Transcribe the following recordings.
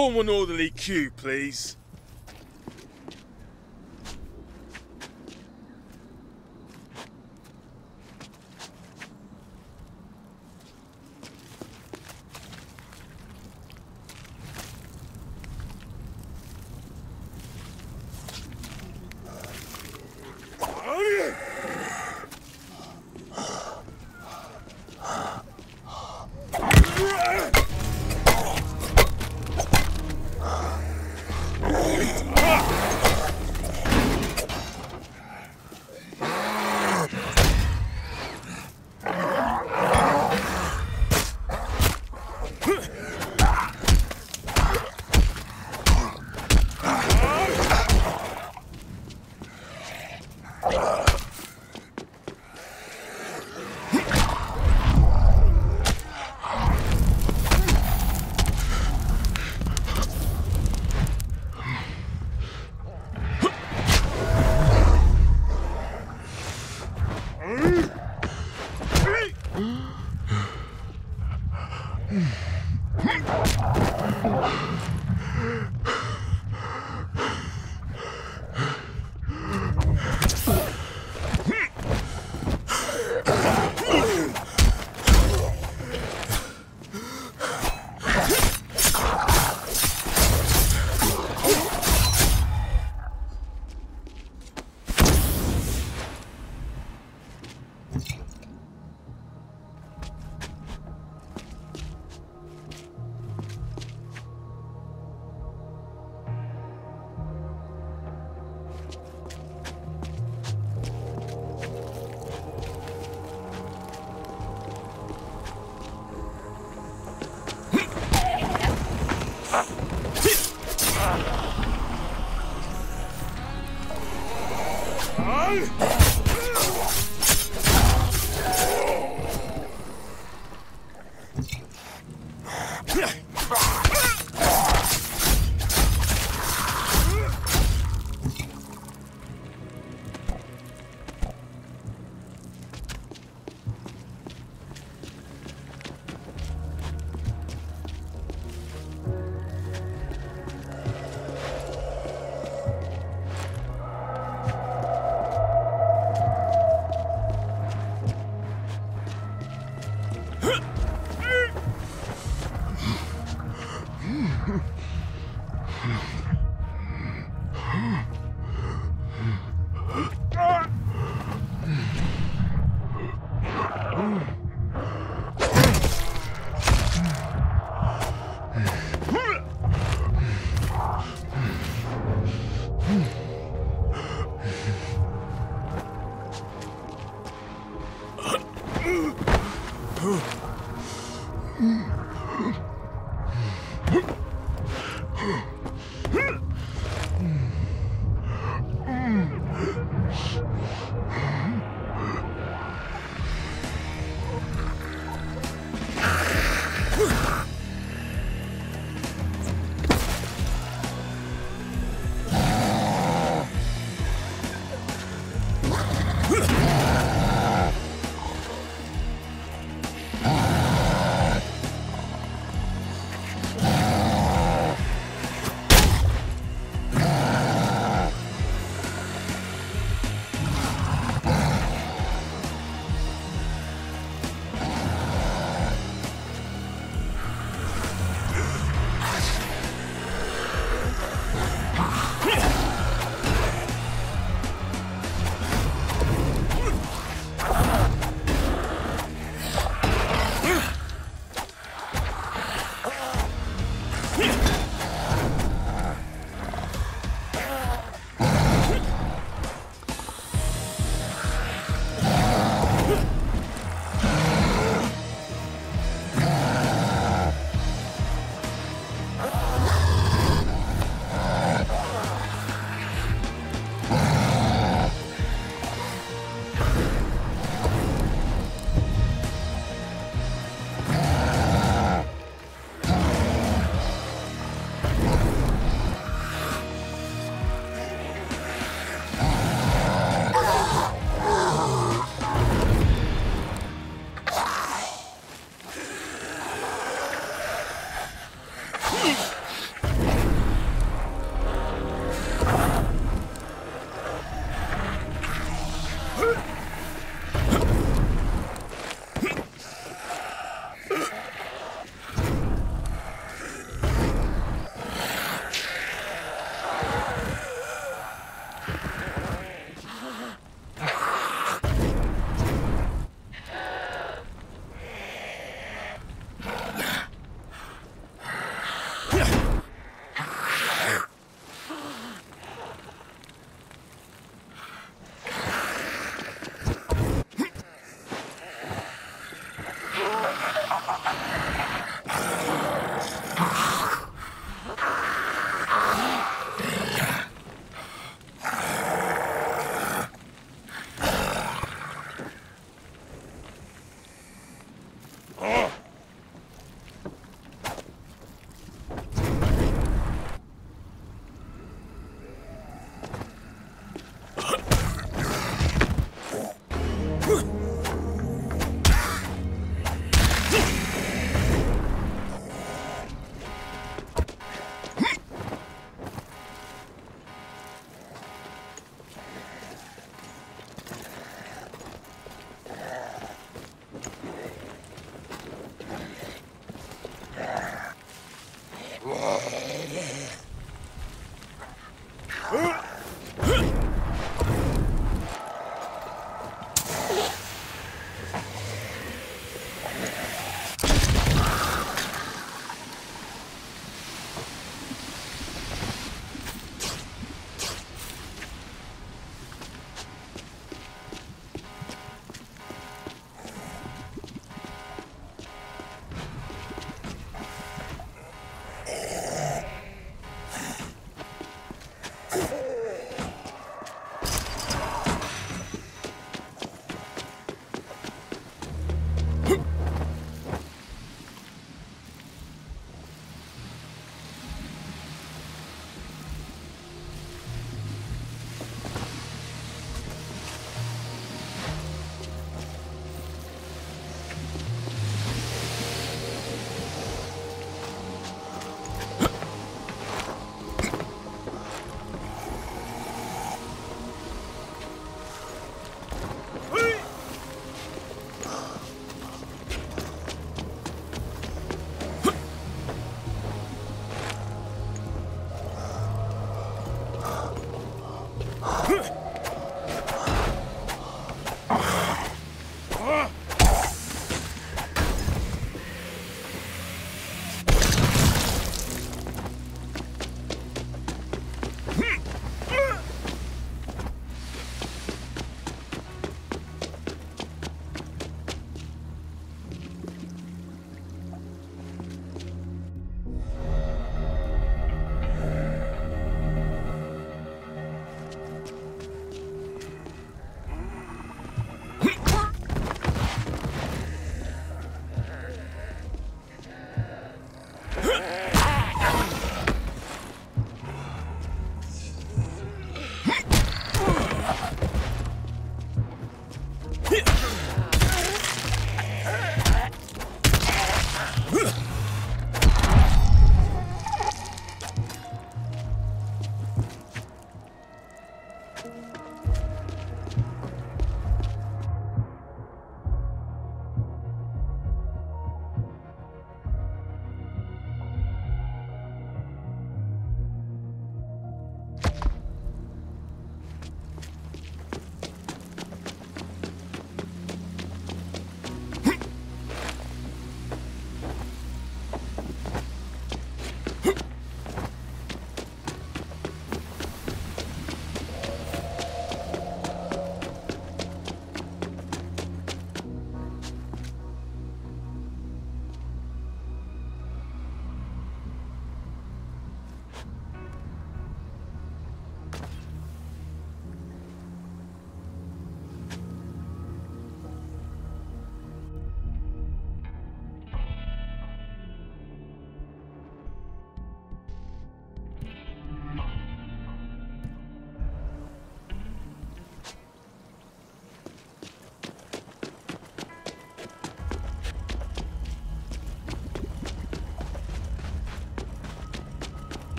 Form an orderly queue, please.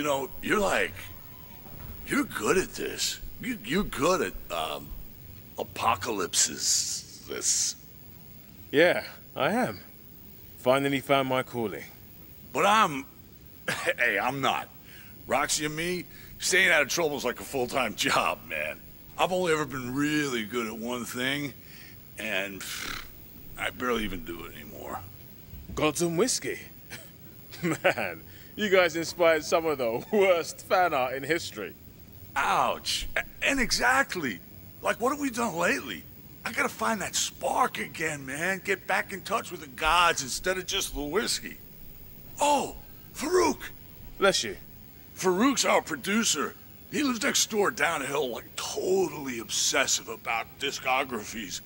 you know, you're good at this. You're good at apocalypses. This. Yeah, I am. Finally found my calling. But hey, I'm not. Roxy and me, staying out of trouble is like a full-time job, man. I've only ever been really good at one thing, and I barely even do it anymore. Gods and whiskey. Man, you guys inspired some of the worst fan art in history. Ouch. And exactly. Like, what have we done lately? I gotta find that spark again, man. Get back in touch with the gods instead of just the whiskey. Oh, Farouk. Bless you. Farouk's our producer. He lives next door down the hill, like totally obsessive about discographies.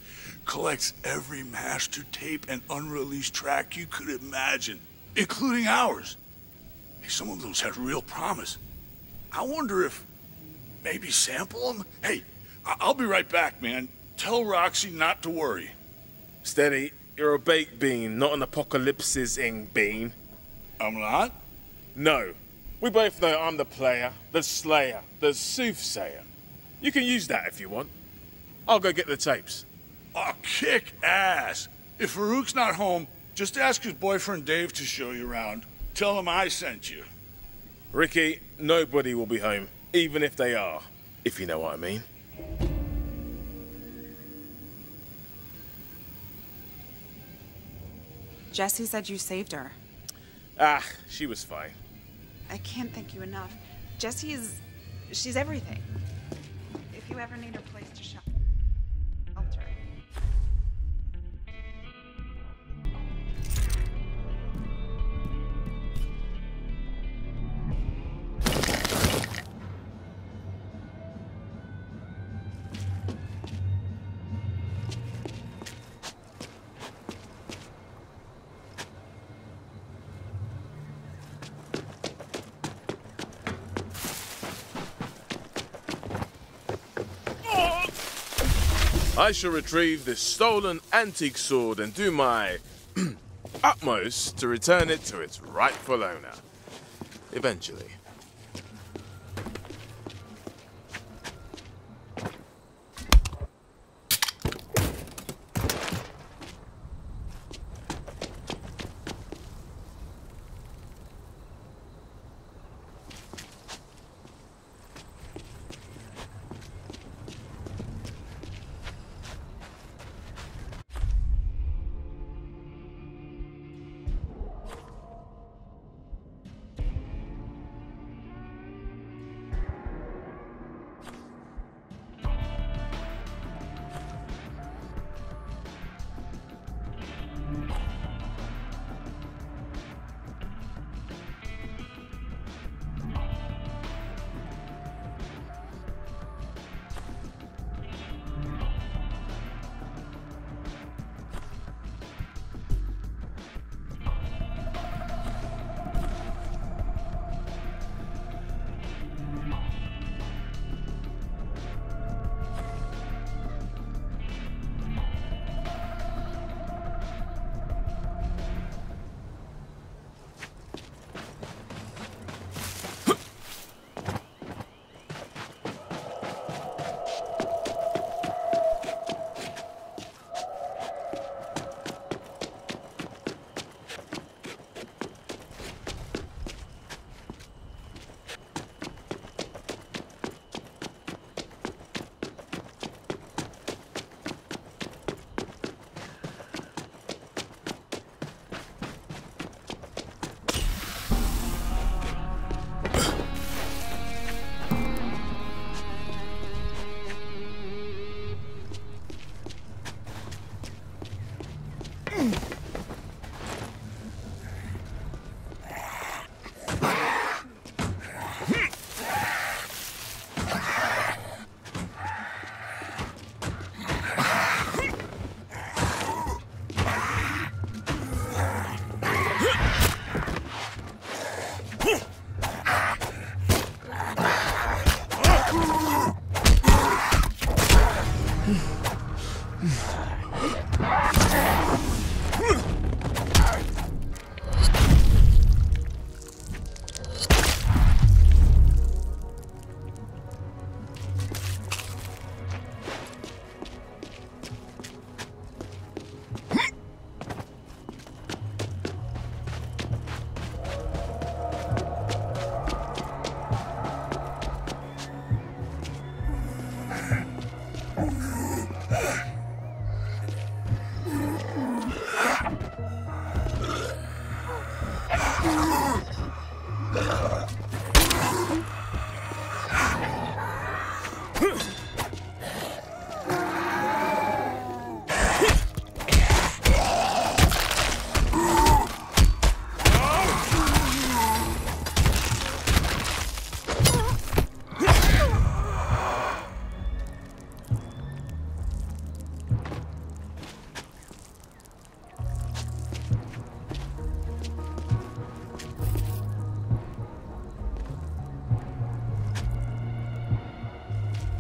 Collects every master tape and unreleased track you could imagine, including ours. Hey, some of those had real promise. I wonder if maybe sample them? Hey, I'll be right back, man. Tell Roxy not to worry. Steady, you're a baked bean, not an apocalypse-ing bean. I'm not? No. We both know I'm the player, the slayer, the soothsayer. You can use that if you want. I'll go get the tapes. Oh, kick ass. If Farouk's not home, just ask his boyfriend Dave to show you around. Tell him I sent you. Ricky, nobody will be home, even if they are, if you know what I mean. Jessie said you saved her. Ah, she was fine. I can't thank you enough. Jessie is... she's everything. If you ever need a place to shop, I'll turn. I shall retrieve this stolen antique sword and do my utmost to return it to its rightful owner. Eventually.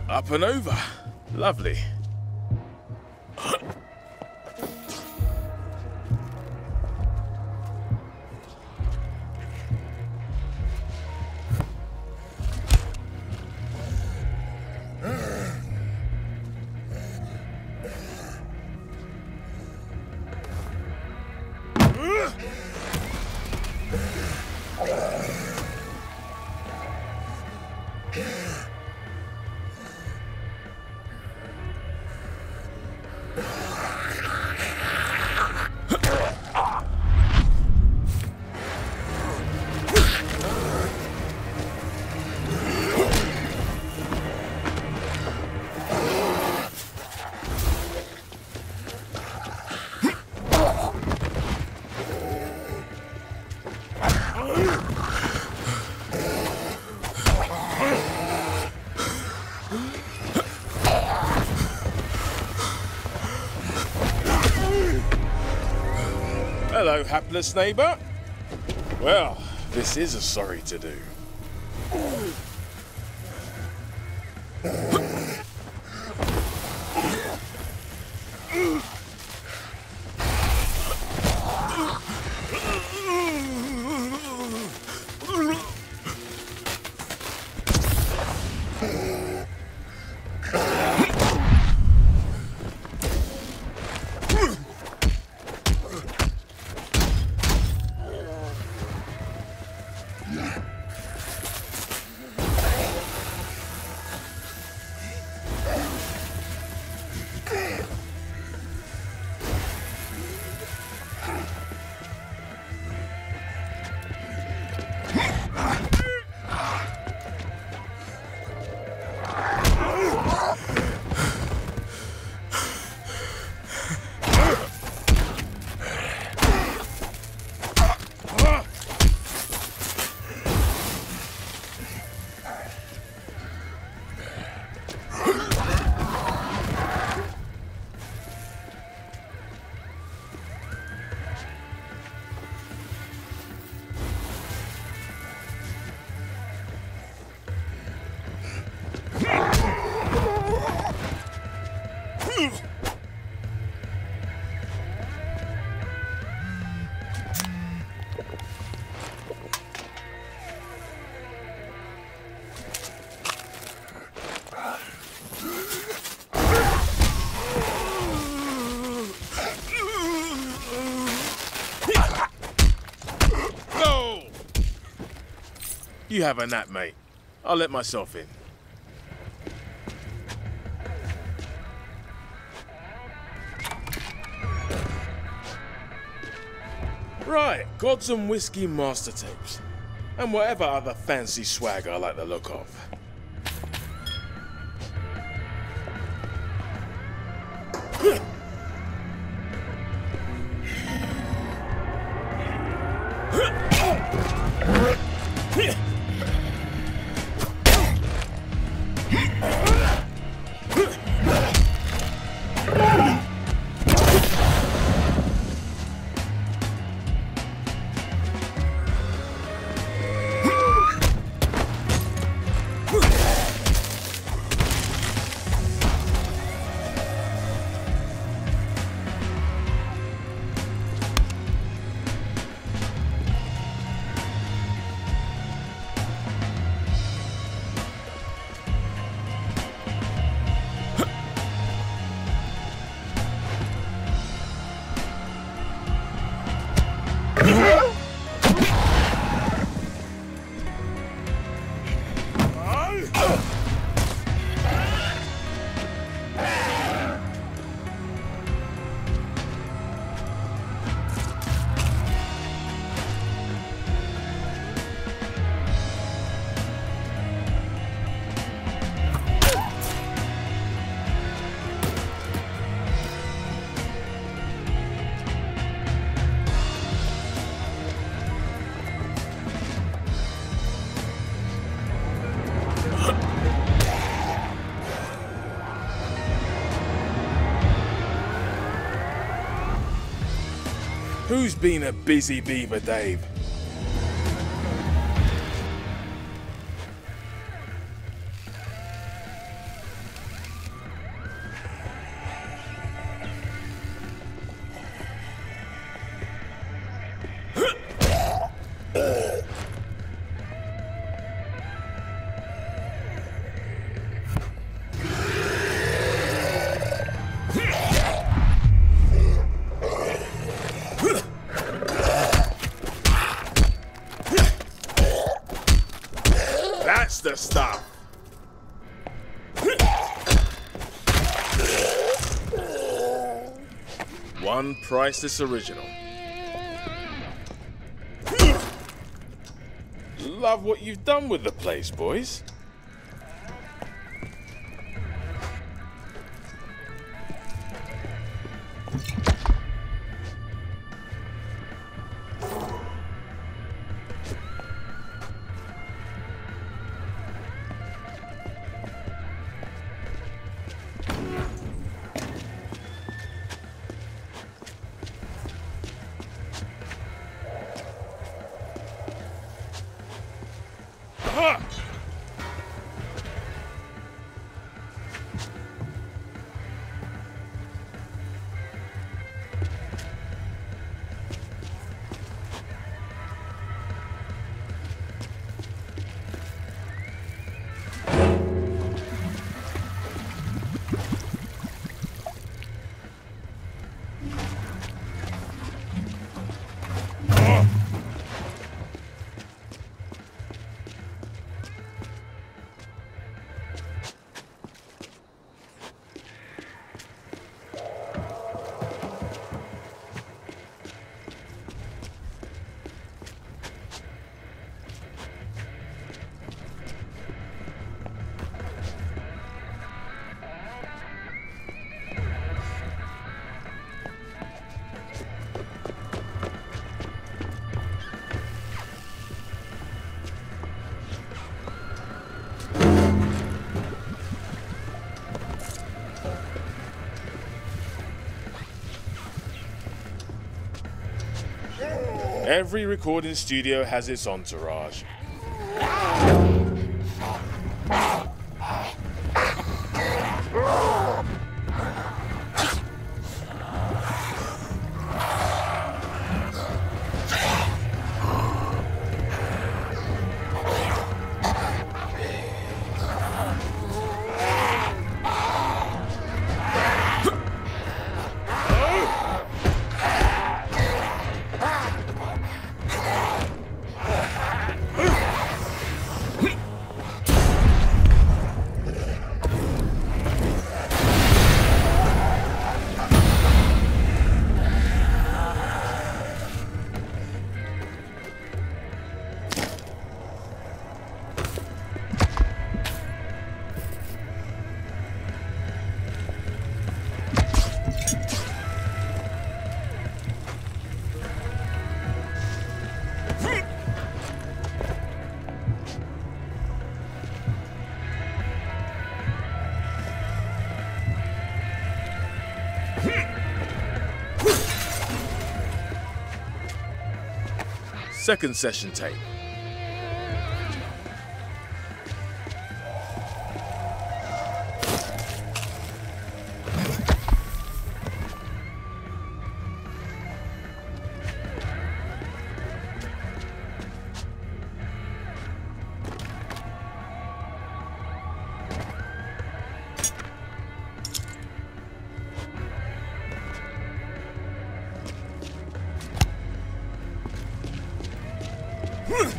Up and over. Lovely. Hello, hapless neighbour. Well, this is a sorry to do. You have a nap, mate. I'll let myself in. Right, got some whiskey master tapes. And whatever other fancy swag I like the look of. Who's been a busy beaver, Dave? One priceless original. Love what you've done with the place, boys. Every recording studio has its entourage. Second session tape. Whew!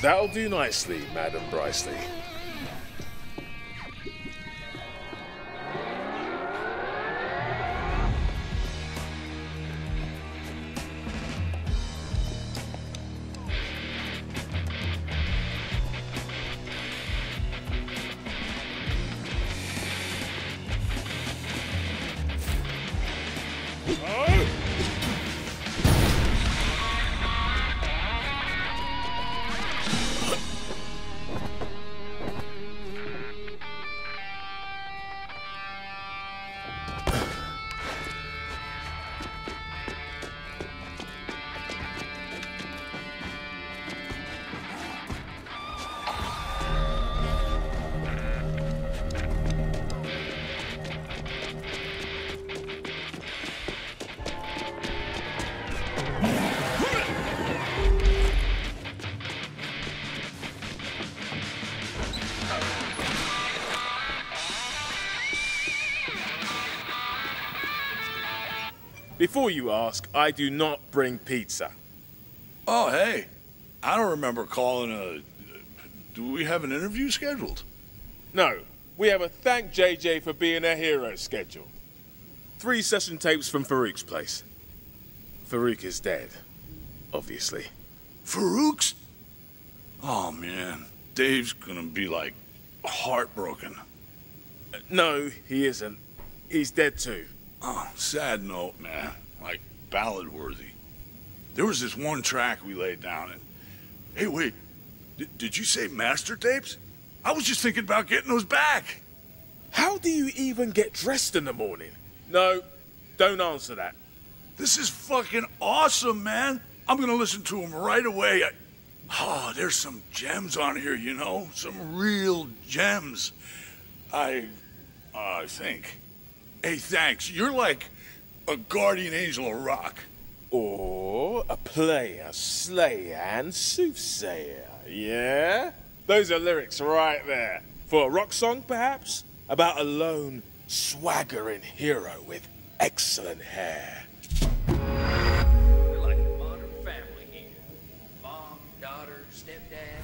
That'll do nicely, Madam Brisley. Before you ask, I do not bring pizza. Oh, hey. I don't remember calling a... Do we have an interview scheduled? No. We have a thank JJ for being a hero schedule. 3 session tapes from Farouk's place. Farouk is dead, obviously. Farouk's? Oh, man. Dave's gonna be, like, heartbroken. No, he isn't. He's dead, too. Oh, sad note, man. Like, ballad-worthy. There was this one track we laid down, and... Hey, wait. Did you say master tapes? I was just thinking about getting those back. How do you even get dressed in the morning? No, don't answer that. This is fucking awesome, man. I'm gonna listen to them right away. Oh, there's some gems on here, you know? Some real gems. I think... Hey, thanks. You're like a guardian angel of rock. Or a player, slayer, and soothsayer, yeah? Those are lyrics right there. For a rock song, perhaps? About a lone, swaggering hero with excellent hair. We're like a modern family here. Mom, daughter, stepdad,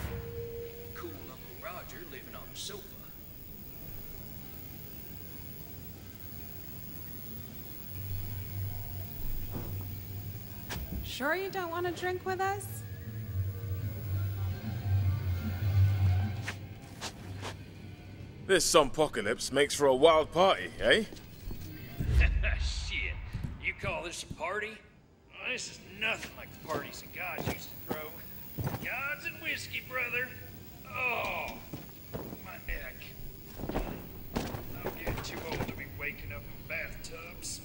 cool Uncle Roger living on the sofa. Sure you don't want to drink with us? This sompocalypse makes for a wild party, eh? Shit. You call this a party? Well, this is nothing like the parties the gods used to throw. Gods and whiskey, brother. Oh, my neck. I'm getting too old to be waking up in bathtubs.